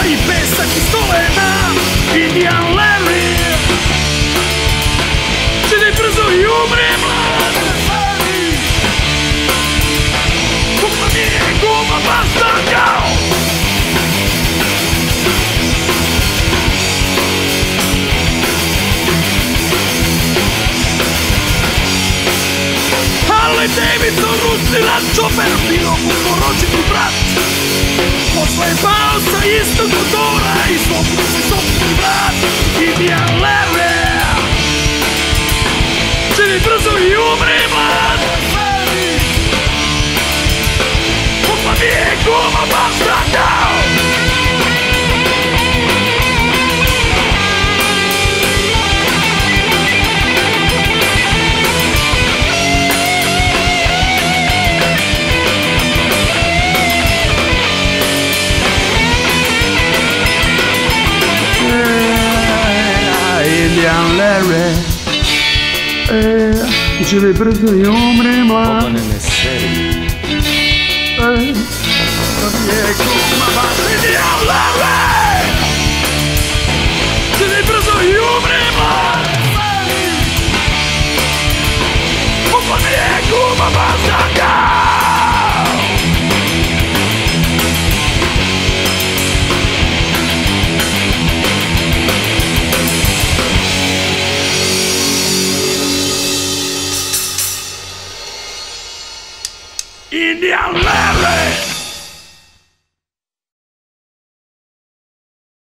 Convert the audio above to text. I pensa che sto leva Indian Larry. Ce l'hai preso io, brema. Come mia, come basta, ciao. Harley Davidson, russi, lancio per filo, buco, roci sul braccio. Posle pausa istog motora I slopno se sopni vrat Indian Larry. Če mi brzo I umri mlad Larry. Opa mi je guma baš vratao. Indian Larry, če bi brzo I umrela. Ovo ne seri. Je kuma baš Indian Larry, če bi brzo I umrela. Ovo je kuma baš Indian. Indian Larry!